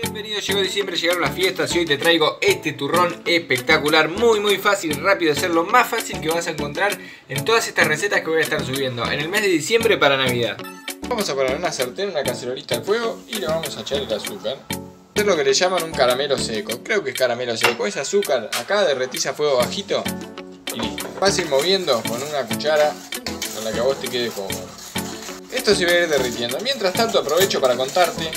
Bienvenido, llegó diciembre, llegaron las fiestas y hoy te traigo este turrón espectacular, muy fácil, rápido de hacer, lo más fácil que vas a encontrar en todas estas recetas que voy a estar subiendo en el mes de diciembre para Navidad. Vamos a poner una sartén, una cacerolita al fuego y le vamos a echar el azúcar. Es lo que le llaman un caramelo seco, creo que es caramelo seco, es azúcar, acá derretís a fuego bajito y listo. Vas a ir moviendo con una cuchara con la que a vos te quede cómodo. Esto se va a ir derritiendo. Mientras tanto aprovecho para contarte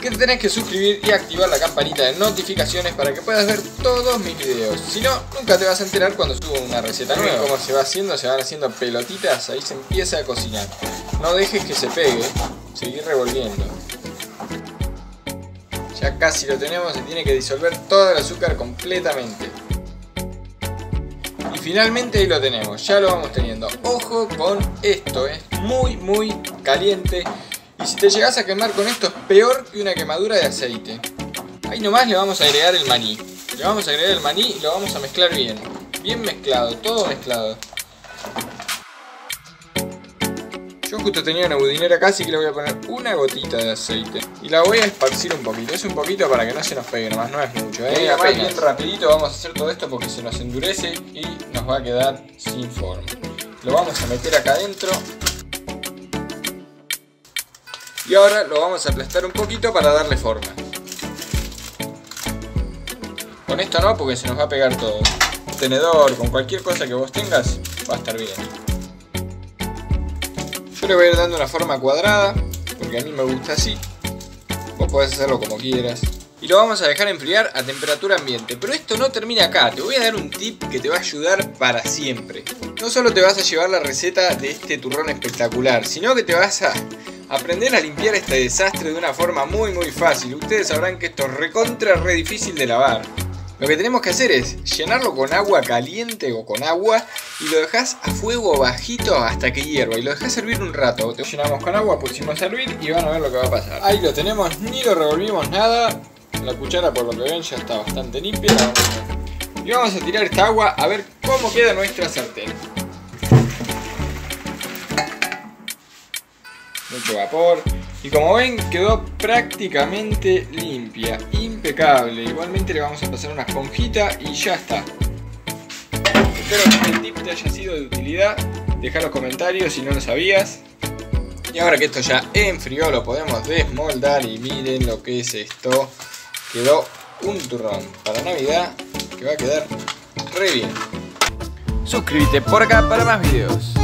que te tenés que suscribir y activar la campanita de notificaciones para que puedas ver todos mis videos. Si no, nunca te vas a enterar cuando subo una receta nueva. Como se va haciendo, se van haciendo pelotitas, ahí se empieza a cocinar. No dejes que se pegue, seguir revolviendo. Ya casi lo tenemos, se tiene que disolver todo el azúcar completamente. Y finalmente ahí lo tenemos, ya lo vamos teniendo. Ojo con esto, es muy caliente. Y si te llegas a quemar con esto es peor que una quemadura de aceite. Ahí nomás le vamos a agregar el maní. Le vamos a agregar el maní y lo vamos a mezclar bien. Bien mezclado, todo mezclado. Yo justo tenía una budinera acá, así que le voy a poner una gotita de aceite. Y la voy a esparcir un poquito. Es un poquito para que no se nos pegue nomás, no es mucho. Acá bien rapidito vamos a hacer todo esto porque se nos endurece y nos va a quedar sin forma. Lo vamos a meter acá adentro. Y ahora lo vamos a aplastar un poquito para darle forma. Con esto no, porque se nos va a pegar todo. Un tenedor, con cualquier cosa que vos tengas, va a estar bien. Yo le voy a ir dando una forma cuadrada, porque a mí me gusta así. Vos podés hacerlo como quieras. Y lo vamos a dejar enfriar a temperatura ambiente. Pero esto no termina acá, te voy a dar un tip que te va a ayudar para siempre. No solo te vas a llevar la receta de este turrón espectacular, sino que te vas a aprender a limpiar este desastre de una forma muy fácil. Ustedes sabrán que esto es re difícil de lavar. Lo que tenemos que hacer es llenarlo con agua caliente o con agua y lo dejas a fuego bajito hasta que hierva y lo dejas hervir un rato. Te llenamos con agua, pusimos a hervir y van a ver lo que va a pasar. Ahí lo tenemos, ni lo revolvimos nada. La cuchara, por lo que ven, ya está bastante limpia. Y vamos a tirar esta agua a ver cómo queda nuestra sartén. Mucho vapor, y como ven quedó prácticamente limpia, impecable. Igualmente le vamos a pasar una esponjita y ya está. Espero que este tip te haya sido de utilidad. Dejá los comentarios si no lo sabías. Y ahora que esto ya enfrió lo podemos desmoldar y miren lo que es esto. Quedó un turrón para Navidad que va a quedar re bien. Suscríbete por acá para más videos.